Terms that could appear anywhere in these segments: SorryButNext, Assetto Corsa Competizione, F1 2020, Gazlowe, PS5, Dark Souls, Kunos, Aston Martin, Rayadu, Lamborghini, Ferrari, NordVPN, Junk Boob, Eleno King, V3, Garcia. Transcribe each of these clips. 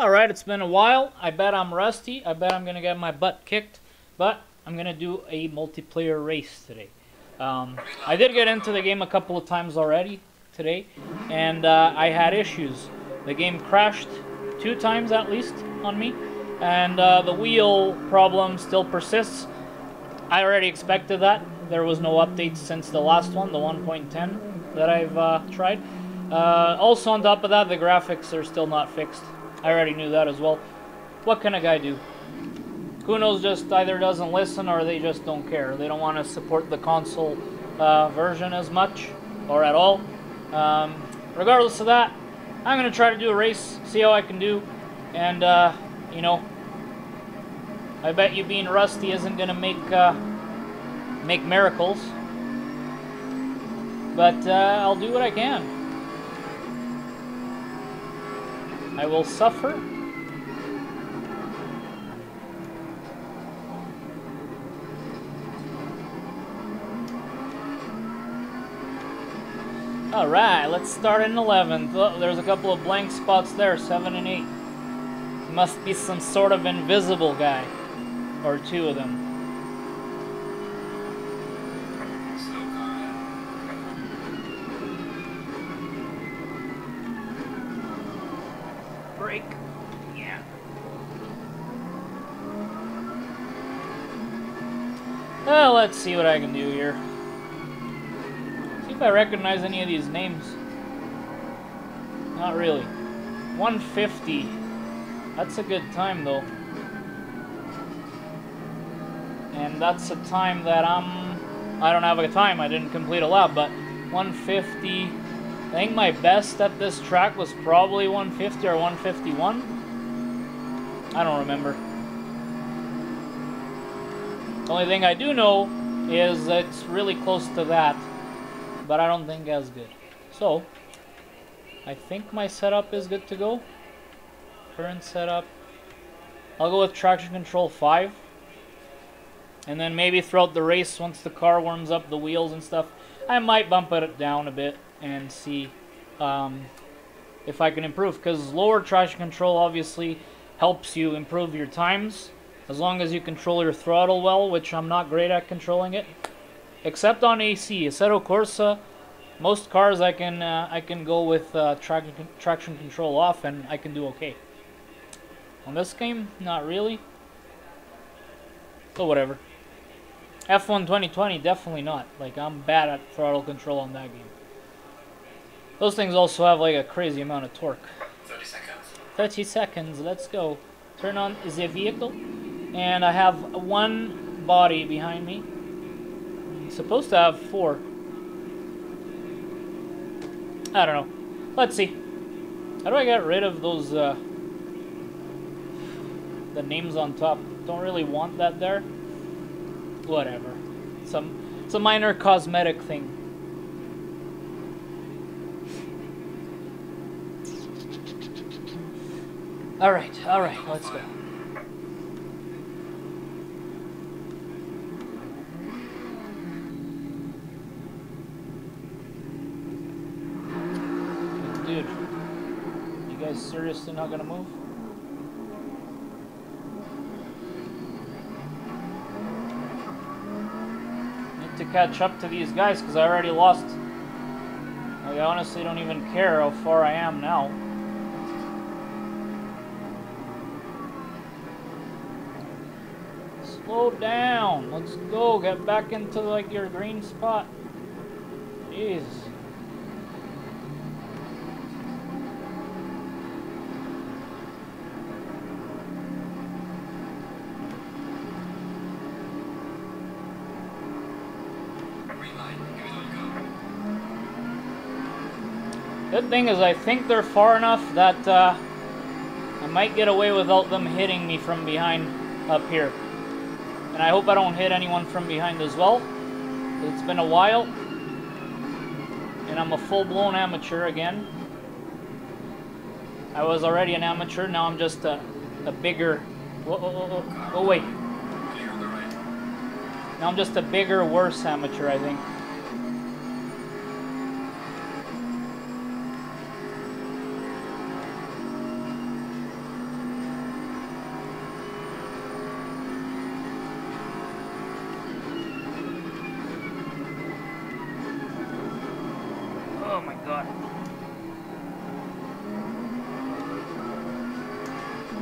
Alright, it's been a while. I bet I'm rusty. I bet I'm going to get my butt kicked. But I'm going to do a multiplayer race today. I did get into the game a couple of times already today. And I had issues. The game crashed 2 times at least on me. And the wheel problem still persists. I already expected that. There was no updates since the last one, the 1.10 that I've tried. Also on top of that, the graphics are still not fixed. I already knew that as well. What can a guy do? Kunos just either doesn't listen or they just don't care. They don't want to support the console version as much or at all. Regardless of that, I'm going to try to do a race, see how I can do. And, you know, I bet you being rusty isn't going to make miracles. But I'll do what I can. I will suffer. Alright, let's start in 11th. Oh, there's a couple of blank spots there, 7 and 8. Must be some sort of invisible guy. Or 2 of them. Yeah. Well, let's see what I can do here. See if I recognize any of these names. Not really. 150. That's a good time, though. And that's a time that I don't have a time. I didn't complete a lap, but 150... I think my best at this track was probably 150 or 151. I don't remember. The only thing I do know is it's really close to that, but I don't think as good. So, I think my setup is good to go. Current setup. I'll go with traction control 5. And then maybe throughout the race, once the car warms up the wheels and stuff, I might bump it down a bit and see if I can improve, because lower traction control obviously helps you improve your times as long as you control your throttle well, which I'm not great at controlling it, except on AC. Assetto Corsa, most cars I can go with traction control off and I can do okay. On this game, not really. So whatever. F1 2020, definitely not. Like, I'm bad at throttle control on that game. Those things also have like a crazy amount of torque. 30 seconds. 30 seconds, let's go. Turn on the vehicle. And I have one body behind me. I'm supposed to have 4. I don't know. Let's see. How do I get rid of those, the names on top? Don't really want that there. Whatever. It's a minor cosmetic thing. Alright, let's go. Dude, you guys seriously not gonna move? Need to catch up to these guys because I already lost. Like, I honestly don't even care how far I am now. Slow down. Let's go. Get back into like your green spot. Jeez. Good thing is I think they're far enough that I might get away without them hitting me from behind up here. And I hope I don't hit anyone from behind as well. It's been a while. And I'm a full-blown amateur again. I was already an amateur, now I'm just a bigger... Whoa. Oh, wait. Now I'm just a bigger, worse amateur, I think.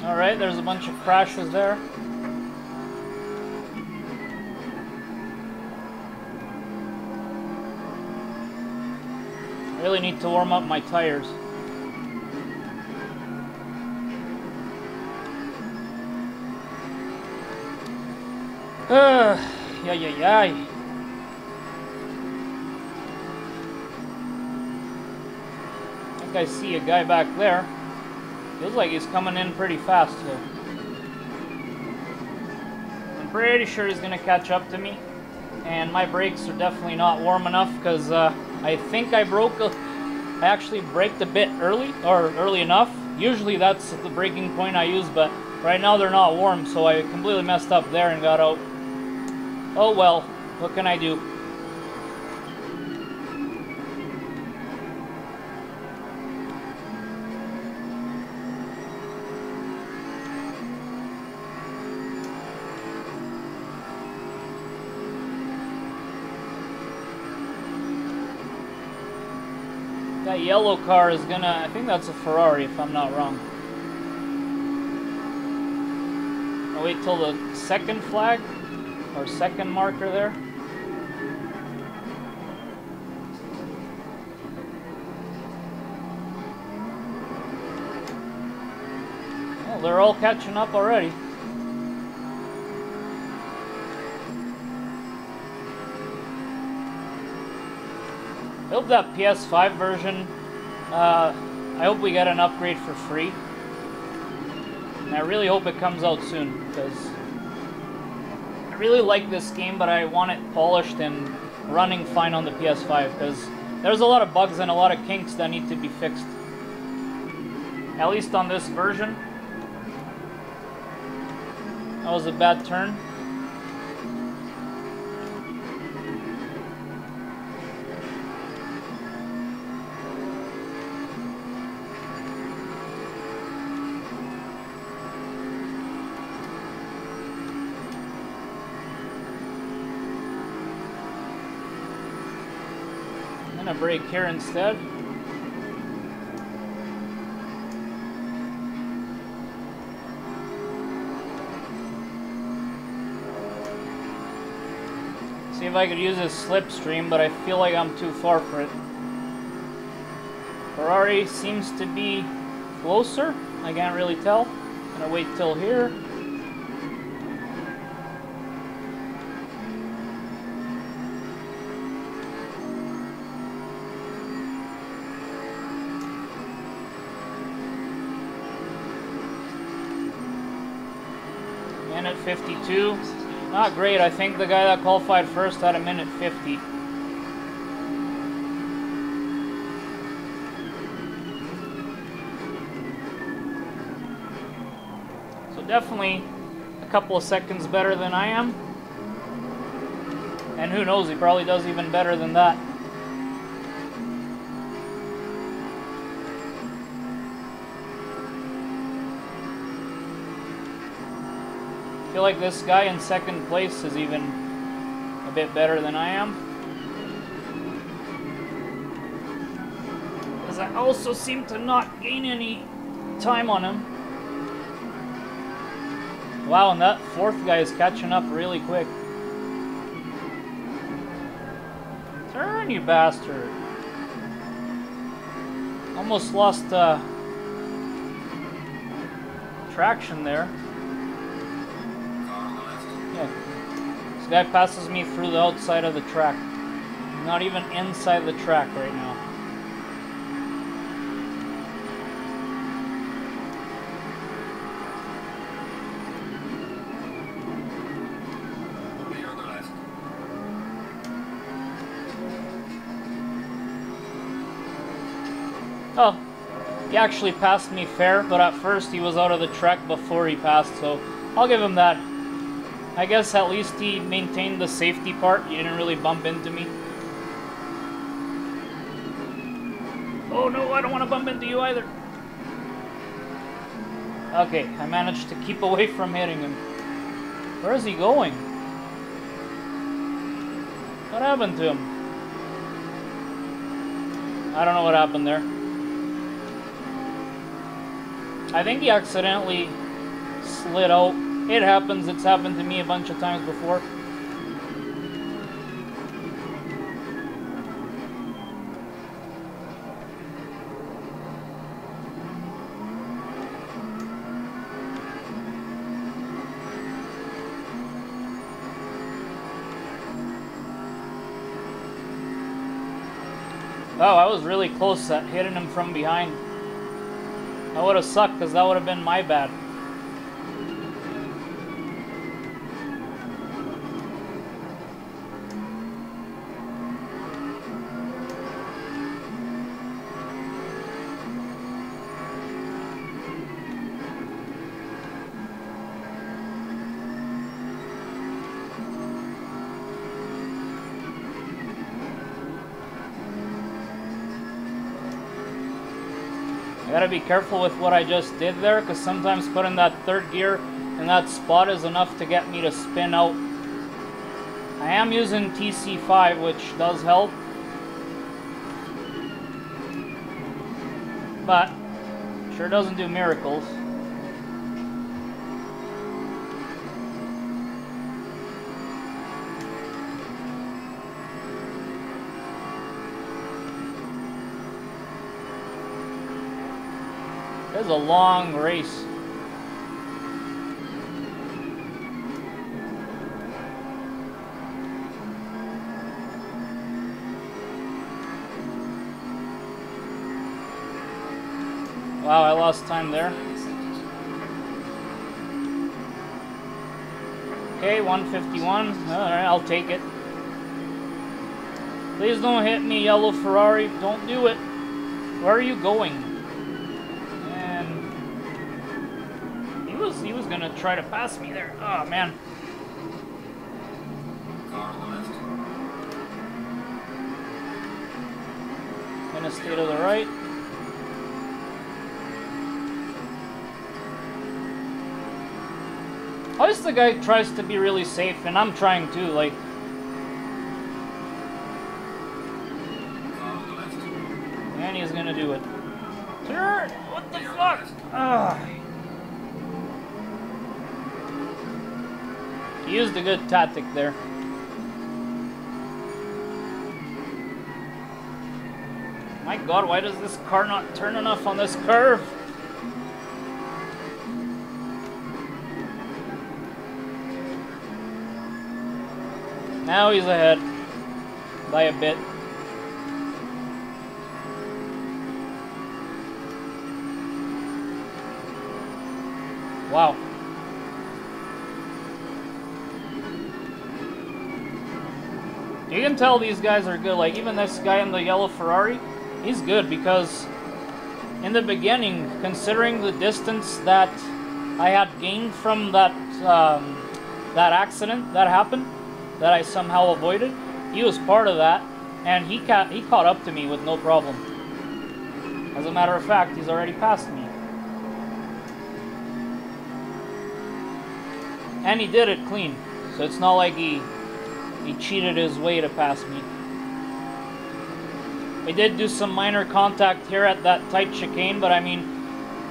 Alright, there's a bunch of crashes there. I really need to warm up my tires. Yay. I think I see a guy back there. Feels like he's coming in pretty fast here. I'm pretty sure he's gonna catch up to me, and my brakes are definitely not warm enough because I think I actually braked a bit early, or early enough. Usually that's the braking point I use, but right now they're not warm, so I completely messed up there and got out. Oh well, what can I do? That yellow car is gonna, I think that's a Ferrari if I'm not wrong. I'll wait till the second flag or second marker there. Well, they're all catching up already. I hope that PS5 version, I hope we get an upgrade for free. And I really hope it comes out soon, because I really like this game, but I want it polished and running fine on the PS5, because there's a lot of bugs and a lot of kinks that need to be fixed. At least on this version. That was a bad turn. A break here instead. See if I could use this slipstream, but I feel like I'm too far for it. Ferrari seems to be closer. I can't really tell. I'm gonna wait till here. Minute 52. Not great. I think the guy that qualified first had a minute 50. So definitely a couple of seconds better than I am. And who knows, he probably does even better than that. I feel like this guy in second place is even a bit better than I am. Because I also seem to not gain any time on him. Wow, and that fourth guy is catching up really quick. Turn, you bastard. Almost lost traction there. This guy passes me through the outside of the track. Not even inside the track right now. Oh, he actually passed me fair, but at first he was out of the track before he passed, so I'll give him that. I guess at least he maintained the safety part. He didn't really bump into me. Oh no, I don't want to bump into you either. Okay, I managed to keep away from hitting him. Where is he going? What happened to him? I don't know what happened there. I think he accidentally slid out. It happens. It's happened to me a bunch of times before. Oh, I was really close at hitting him from behind. That would have sucked because that would have been my bad. Gotta be careful with what I just did there, because sometimes putting that third gear in that spot is enough to get me to spin out. I am using TC5, which does help, but sure doesn't do miracles. This is a long race. Wow, I lost time there. Okay, 151. Alright, I'll take it. Please don't hit me, yellow Ferrari. Don't do it. Where are you going? He was gonna try to pass me there. Oh man. Car left. Gonna stay to the right. Always the guy tries to be really safe, and I'm trying to, like. Car left. And he's gonna do it. Turn! What the fuck? Ugh. He used a good tactic there. My God, why does this car not turn enough on this curve? Now he's ahead by a bit. Wow. You can tell these guys are good, like even this guy in the yellow Ferrari, he's good because in the beginning, considering the distance that I had gained from that that accident that happened, that I somehow avoided, he was part of that, and he caught up to me with no problem. As a matter of fact, he's already passed me. And he did it clean, so it's not like he cheated his way to pass me. We did do some minor contact here at that tight chicane, but I mean,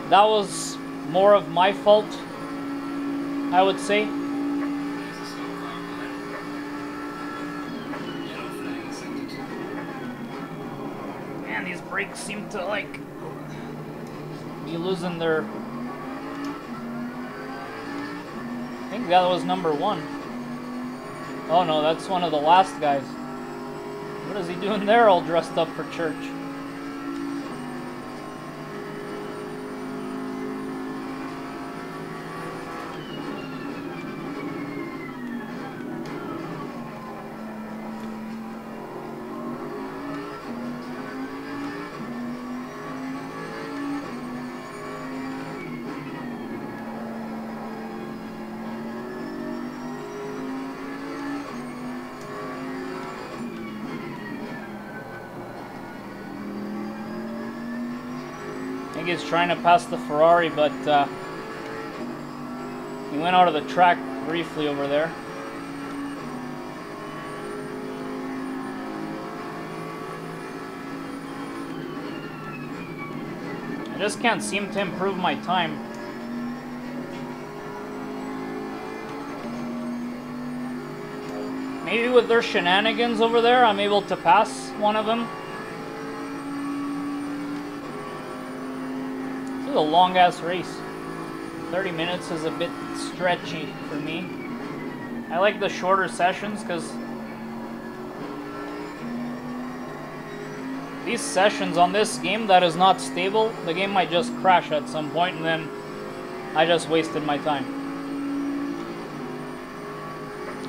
that was more of my fault, I would say. Man, these brakes seem to, like, be losing their... I think that was number one. Oh no, that's one of the last guys. What is he doing there all dressed up for church? He's trying to pass the Ferrari, but he went out of the track briefly over there. I just can't seem to improve my time. Maybe with their shenanigans over there, I'm able to pass one of them. This is a long-ass race. 30 minutes is a bit stretchy for me. I like the shorter sessions because these sessions on this game that is not stable, the game might just crash at some point and then I just wasted my time.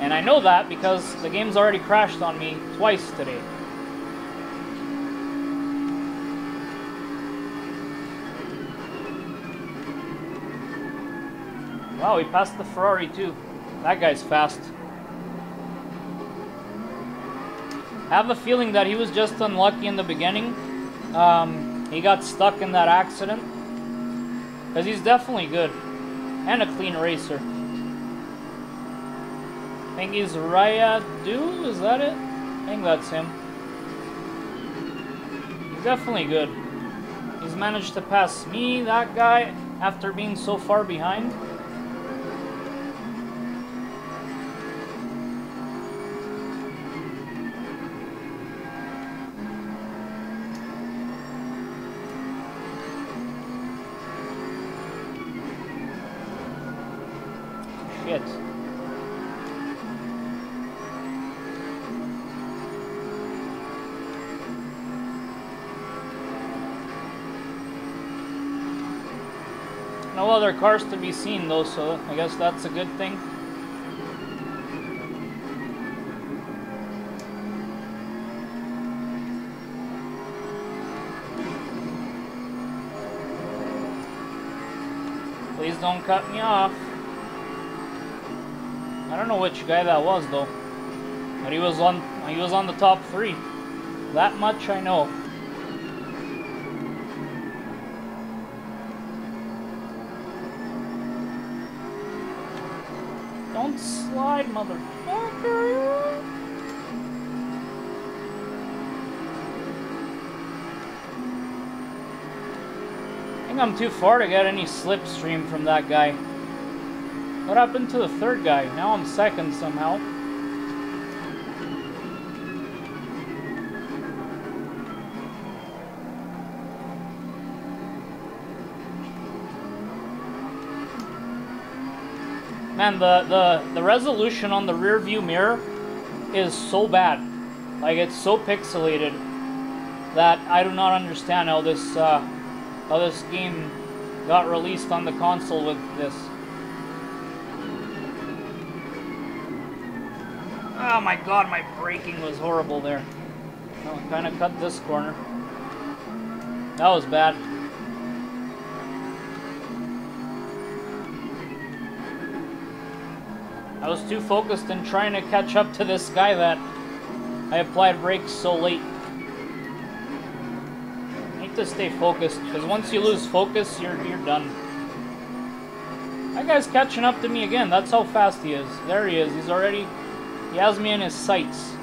And I know that because the game's already crashed on me twice today. Wow, we passed the Ferrari too. That guy's fast. I have a feeling that he was just unlucky in the beginning. He got stuck in that accident. Because he's definitely good. And a clean racer. I think he's Rayadu, is that it? I think that's him. He's definitely good. He's managed to pass me, that guy, after being so far behind. No other cars to be seen though, so I guess that's a good thing. Please don't cut me off. I don't know which guy that was though, but he was on the top three. That much I know. Don't slide, motherfucker! I think I'm too far to get any slipstream from that guy. What happened to the third guy? Now I'm second somehow. Man, the resolution on the rear view mirror is so bad. Like, it's so pixelated that I do not understand how this game got released on the console with this. Oh my god, my braking was horrible there. Oh, kind of cut this corner. That was bad. I was too focused in trying to catch up to this guy that I applied brakes so late. I need to stay focused, because once you lose focus, you're done. That guy's catching up to me again. That's how fast he is. There he is. He's already... He has me in his sights.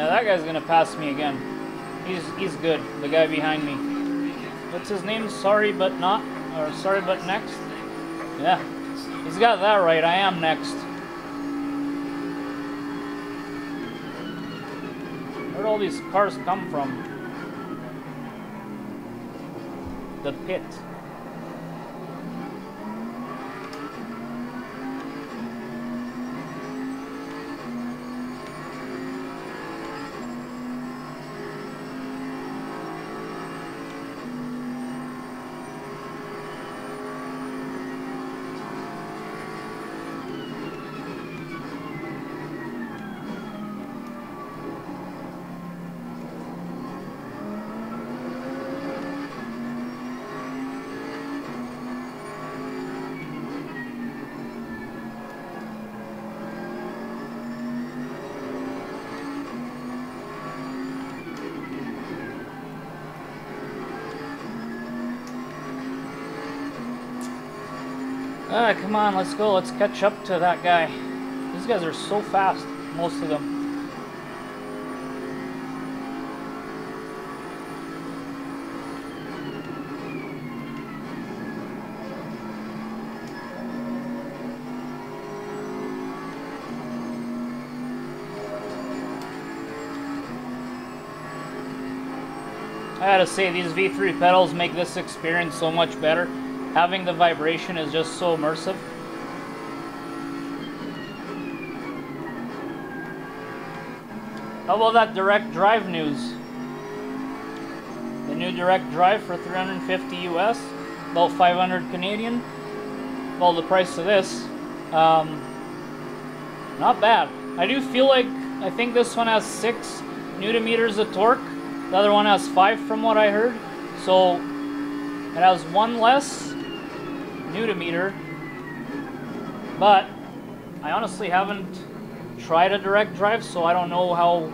That guy's gonna pass me again. He's good, the guy behind me. What's his name? Sorry but not, or sorry but next? Yeah, he's got that right. I am next. Where'd all these cars come from? The pit. Come on, let's go. Let's catch up to that guy. These guys are so fast, most of them. I gotta say, these V3 pedals make this experience so much better. Having the vibration is just so immersive. How about that direct drive news? The new direct drive for $350 US, about 500 Canadian. Well, the price of this, not bad. I do feel like, I think this one has 6 newton meters of torque. The other one has 5 from what I heard, so it has 1 less newton meter, but I honestly haven't tried a direct drive, so I don't know how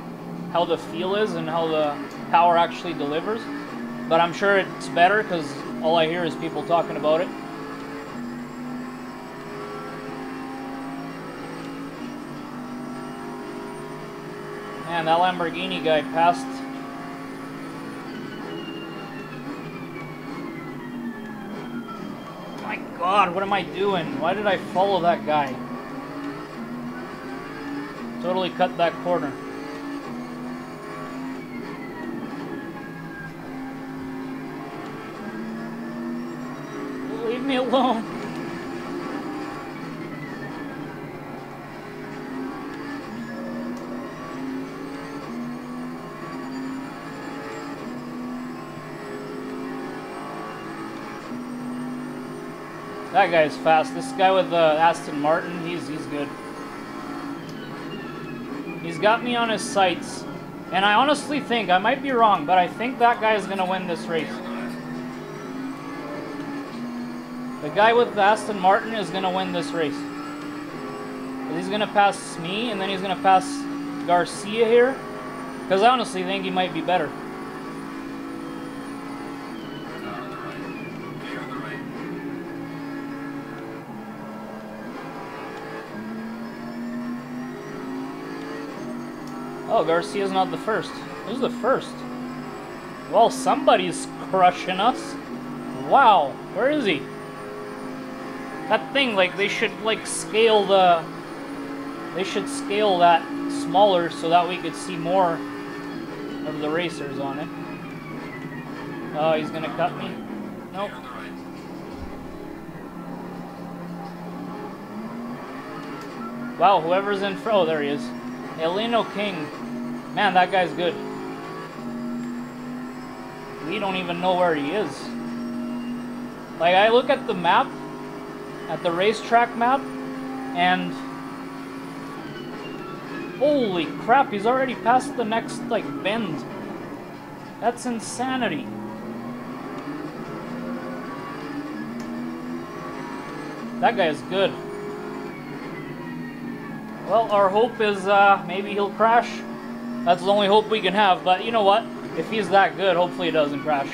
the feel is and how the power actually delivers, but I'm sure it's better because all I hear is people talking about it. Man, that Lamborghini guy passed. God, what am I doing? Why did I follow that guy? Totally cut that corner. Leave me alone. That guy's fast. This guy with the Aston Martin, he's good. He's got me on his sights. And I honestly think, I might be wrong, but I think that guy is going to win this race. The guy with the Aston Martin is going to win this race. He's going to pass me, and then he's going to pass Garcia here. Because I honestly think he might be better. Oh, Garcia's not the first. Who's the first? Well, somebody's crushing us. Wow, where is he? That thing, like, they should, like, scale the... They should scale that smaller so that we could see more of the racers on it. Oh, he's gonna cut me. Nope. Wow, whoever's in front... Oh, there he is. Eleno King. Man, that guy's good. We don't even know where he is. Like, I look at the map, at the racetrack map, and holy crap, he's already past the next, like, bend. That's insanity. That guy is good. Well, our hope is maybe he'll crash. That's the only hope we can have, but you know what? If he's that good, hopefully he doesn't crash.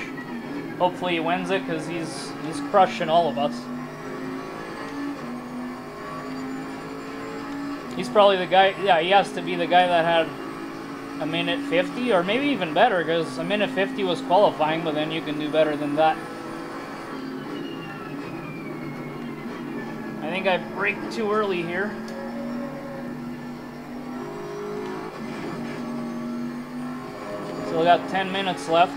Hopefully he wins it, because he's crushing all of us. He's probably the guy, yeah, he has to be the guy that had a minute 50, or maybe even better, because a minute 50 was qualifying, but then you can do better than that. I think I braked too early here. So we got 10 minutes left.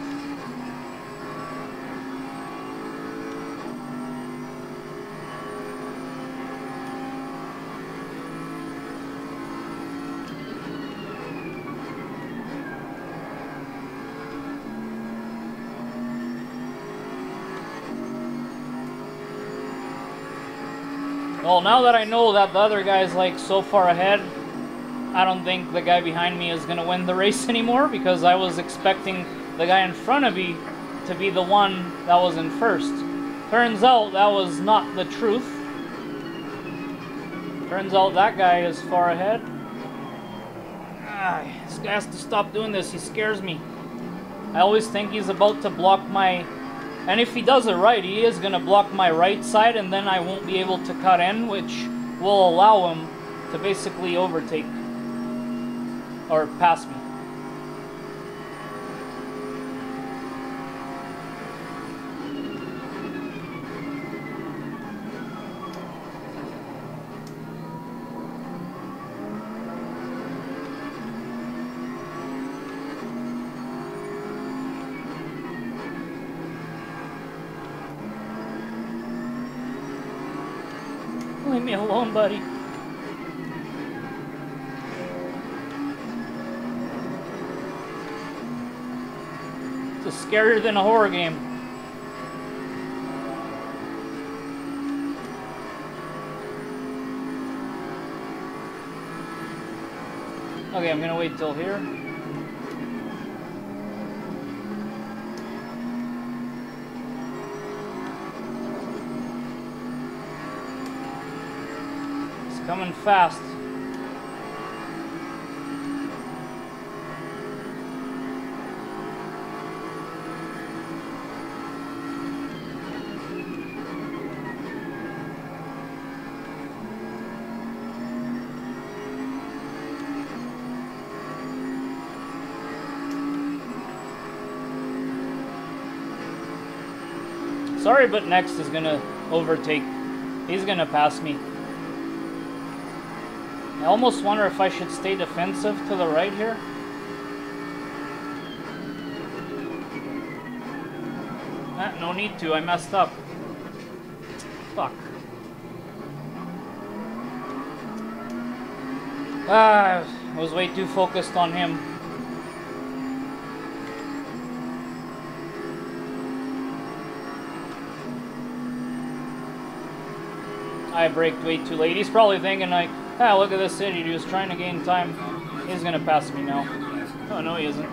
Well, now that I know that the other guy's like so far ahead, I don't think the guy behind me is going to win the race anymore, because I was expecting the guy in front of me to be the one that was in first. Turns out that was not the truth. Turns out that guy is far ahead. Ah, this guy has to stop doing this. He scares me. I always think he's about to block my And if he does it right, he is going to block my right side, and then I won't be able to cut in, which will allow him to basically overtake or pass me. Leave me alone, buddy. It's scarier than a horror game. Okay, I'm gonna wait till here. Coming fast. Sorry, but next is gonna overtake. He's gonna pass me. I almost wonder if I should stay defensive to the right here. No need to, I messed up. Fuck. I was way too focused on him. I braked way too late. He's probably thinking like, ah, look at this idiot. He was trying to gain time. He's gonna pass me now. Oh, no, he isn't.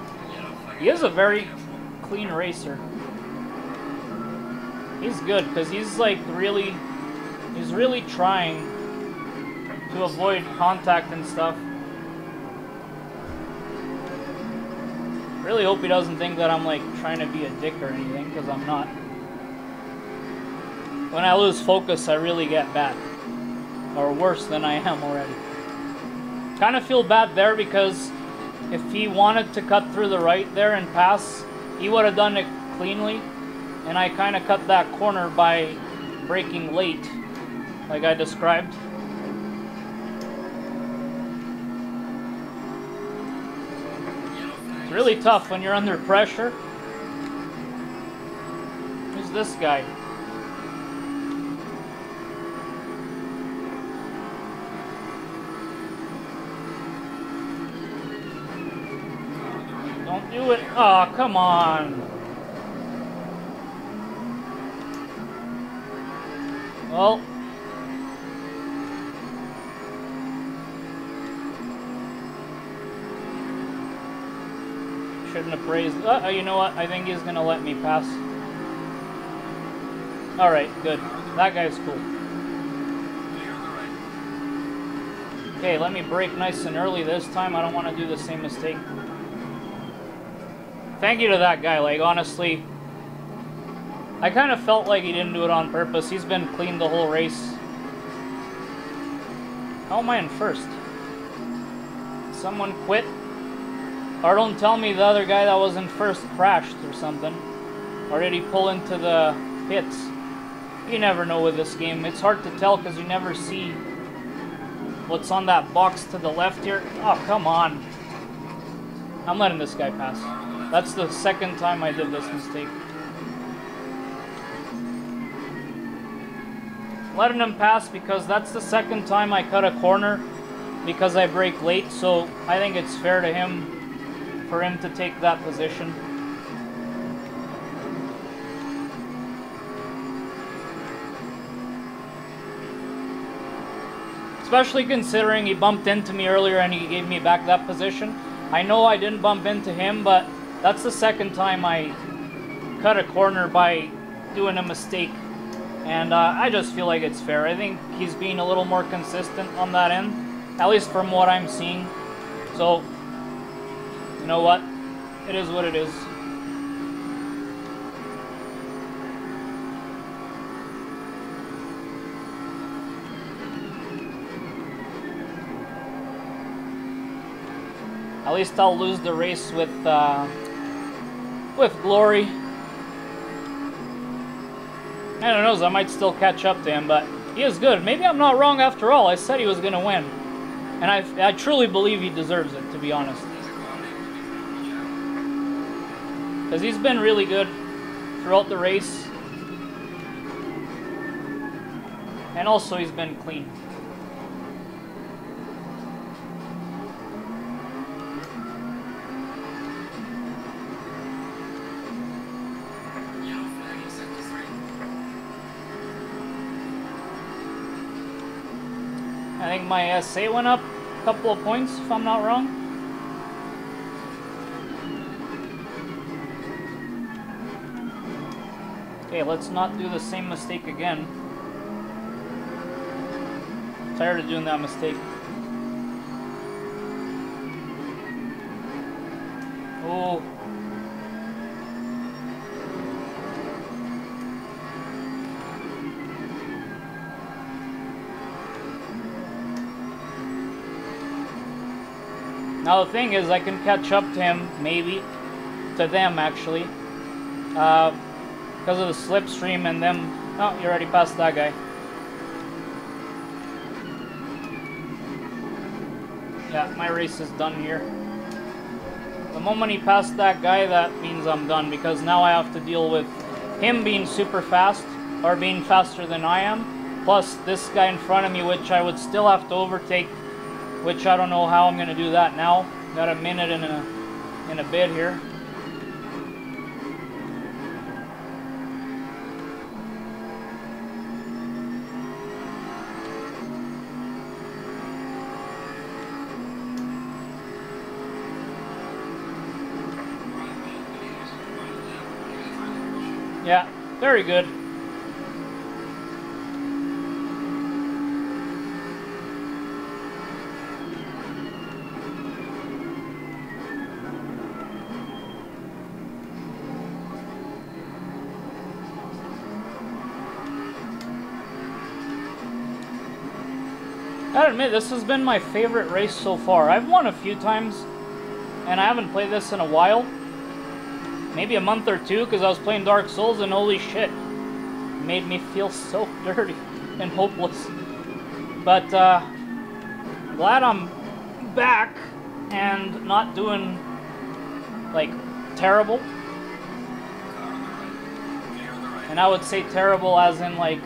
He is a very clean racer. He's good, because he's like really... he's really trying to avoid contact and stuff. Really hope he doesn't think that I'm like trying to be a dick or anything, because I'm not. When I lose focus, I really get bad. Or worse than I am already. Kind of feel bad there, because if he wanted to cut through the right there and pass, he would have done it cleanly, and I kind of cut that corner by braking late, like I described. It's really tough when you're under pressure. Who's this guy? Do it. Oh, come on. Well. Shouldn't have praised. Oh, you know what? I think he's going to let me pass. Alright, good. That guy's cool. Okay, let me brake nice and early this time. I don't want to do the same mistake. Thank you to that guy, like, honestly. I kind of felt like he didn't do it on purpose. He's been clean the whole race. How am I in first? Someone quit? Or don't tell me the other guy that was in first crashed or something. Or did he pull into the pits? You never know with this game. It's hard to tell because you never see what's on that box to the left here. Oh, come on. I'm letting this guy pass. That's the second time I did this mistake. Letting him pass because that's the second time I cut a corner because I brake late, so I think it's fair to him for him to take that position. Especially considering he bumped into me earlier and he gave me back that position. I know I didn't bump into him, but that's the second time I cut a corner by doing a mistake, and I just feel like it's fair. I think he's being a little more consistent on that end, at least from what I'm seeing. So, you know what? It is what it is. At least I'll lose the race with glory. I don't know, I might still catch up to him, but he is good. Maybe I'm not wrong after all. I said he was going to win. And I truly believe he deserves it, to be honest. Because he's been really good throughout the race. And also he's been clean. I think my SA went up a couple of points, if I'm not wrong. Okay, let's not do the same mistake again. I'm tired of doing that mistake. Oh. Now the thing is, I can catch up to him, maybe, to them actually, because of the slipstream and them. Oh, you already passed that guy. Yeah, my race is done here. The moment he passed that guy, that means I'm done, because now I have to deal with him being super fast, or being faster than I am, plus this guy in front of me, which I would still have to overtake, which I don't know how I'm going to do that now. Got a minute and a bit here. Yeah, very good. I admit, this has been my favorite race so far. I've won a few times, and I haven't played this in a while. Maybe a month or two, because I was playing Dark Souls, and holy shit, it made me feel so dirty and hopeless. But glad I'm back and not doing, like, terrible. And I would say terrible as in, like,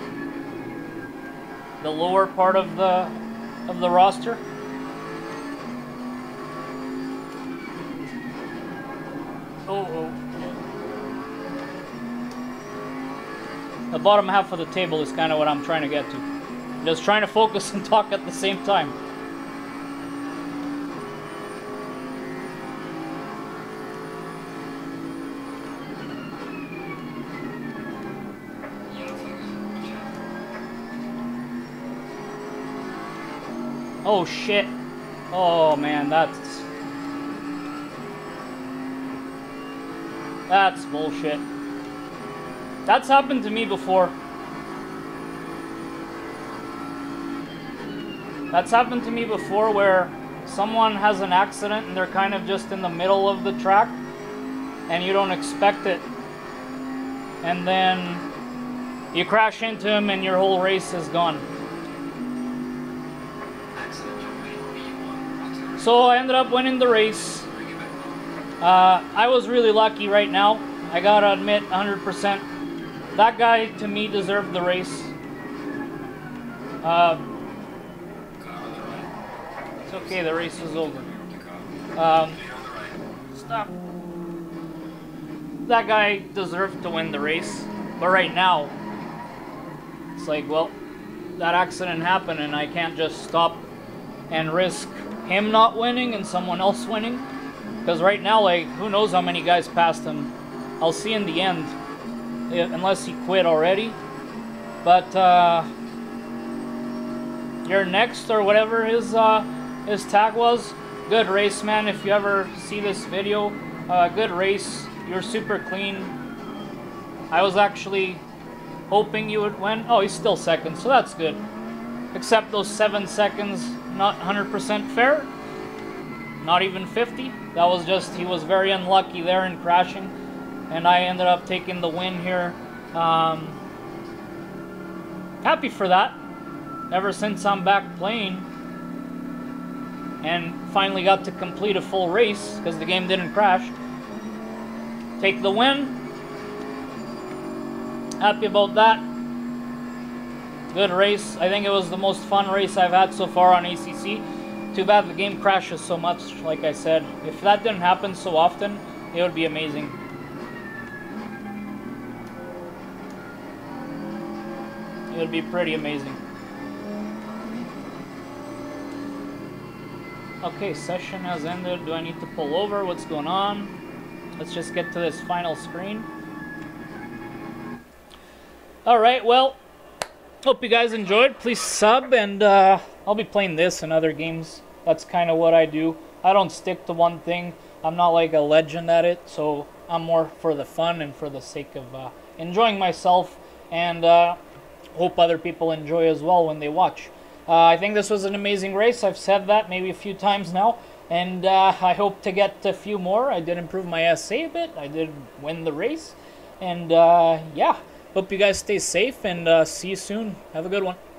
the lower part of the roster. Oh. The bottom half of the table is kind of what I'm trying to get to. I'm just trying to focus and talk at the same time. Oh shit. Oh man, that's bullshit. That's happened to me before. That's happened to me before where someone has an accident and they're kind of just in the middle of the track and you don't expect it. And then you crash into him and your whole race is gone. So I ended up winning the race. I was really lucky right now. I gotta admit, 100%. That guy, to me, deserved the race. It's okay, the race is over. Stop. That guy deserved to win the race. But right now, it's like, well, that accident happened and I can't just stop and risk him not winning and someone else winning, because right now, like, who knows how many guys passed him. I'll see in the end, unless he quit already. But you're next, or whatever his tag was. Good race, man. If you ever see this video, good race. You're super clean. I was actually hoping you would win. Oh, he's still second, so that's good. Except those 7 seconds, not 100% fair. not even 50. That was just, he was very unlucky there in crashing, and I ended up taking the win here. Happy for that. Ever since I'm back playing and finally got to complete a full race because the game didn't crash, take the win, happy about that. Good race. I think it was the most fun race I've had so far on ACC. Too bad the game crashes so much, like I said. If that didn't happen so often, it would be amazing. It would be pretty amazing. Okay, session has ended. Do I need to pull over? What's going on? Let's just get to this final screen. Alright, well, hope you guys enjoyed. Please sub, and I'll be playing this and other games. That's kind of what I do. I don't stick to one thing. I'm not like a legend at it, so I'm more for the fun and for the sake of enjoying myself, and hope other people enjoy as well when they watch. I think this was an amazing race. I've said that maybe a few times now, and I hope to get a few more. I did improve my SA a bit. I did win the race, and yeah. Hope you guys stay safe, and see you soon. Have a good one.